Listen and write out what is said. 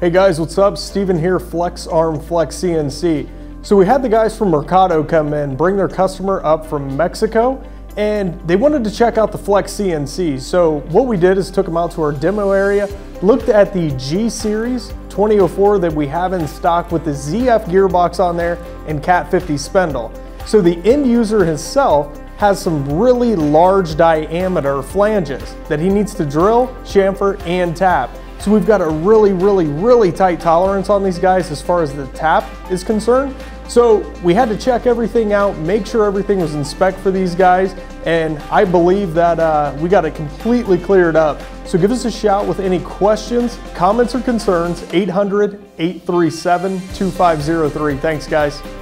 Hey guys, what's up? Steven here, Flex Arm Flex CNC. So we had the guys from Mercado come in, bring their customer up from Mexico, and they wanted to check out the Flex CNC. So what we did is took them out to our demo area, looked at the G Series 2004 that we have in stock with the ZF gearbox on there and Cat 50 spindle. So the end user himself has some really large diameter flanges that he needs to drill, chamfer, and tap. So we've got a really tight tolerance on these guys as far as the tap is concerned. So we had to check everything out, make sure everything was in spec for these guys, and I believe that we got it completely cleared up. So give us a shout with any questions, comments, or concerns, 800-837-2503. Thanks, guys.